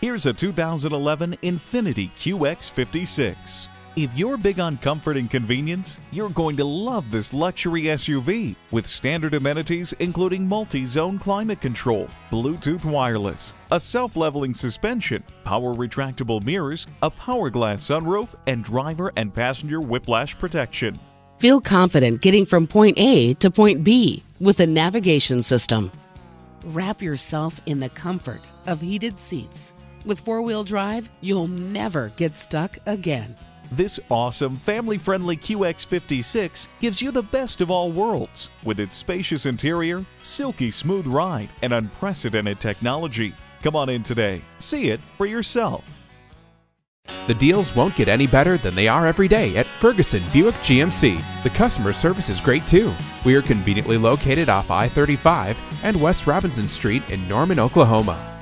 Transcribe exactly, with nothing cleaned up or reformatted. Here's a two thousand eleven Infiniti Q X fifty-six. If you're big on comfort and convenience, you're going to love this luxury S U V with standard amenities including multi-zone climate control, Bluetooth wireless, a self-leveling suspension, power retractable mirrors, a power glass sunroof, and driver and passenger whiplash protection. Feel confident getting from point A to point B with a navigation system. Wrap yourself in the comfort of heated seats. With four-wheel drive, you'll never get stuck again. This awesome family-friendly Q X fifty-six gives you the best of all worlds with its spacious interior, silky smooth ride, and unprecedented technology. Come on in today. See it for yourself. The deals won't get any better than they are every day at Ferguson Buick G M C. The customer service is great too. We are conveniently located off I thirty-five and West Robinson Street in Norman, Oklahoma.